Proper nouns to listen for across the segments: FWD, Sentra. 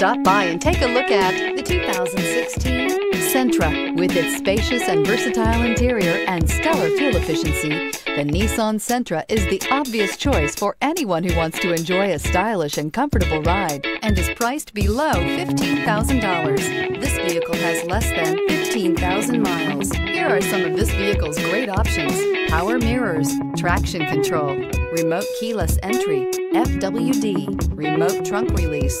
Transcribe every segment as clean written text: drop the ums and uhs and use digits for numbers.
Stop by and take a look at the 2016 Sentra. With its spacious and versatile interior and stellar fuel efficiency, the Nissan Sentra is the obvious choice for anyone who wants to enjoy a stylish and comfortable ride, and is priced below $15,000. This vehicle has less than 15,000 miles. Here are some of this vehicle's great options: power mirrors, traction control, remote keyless entry, FWD, remote trunk release,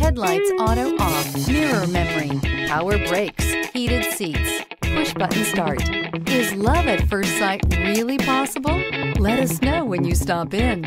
headlights auto off, mirror memory, power brakes, heated seats, push button start. Is love at first sight really possible? Let us know when you stop in.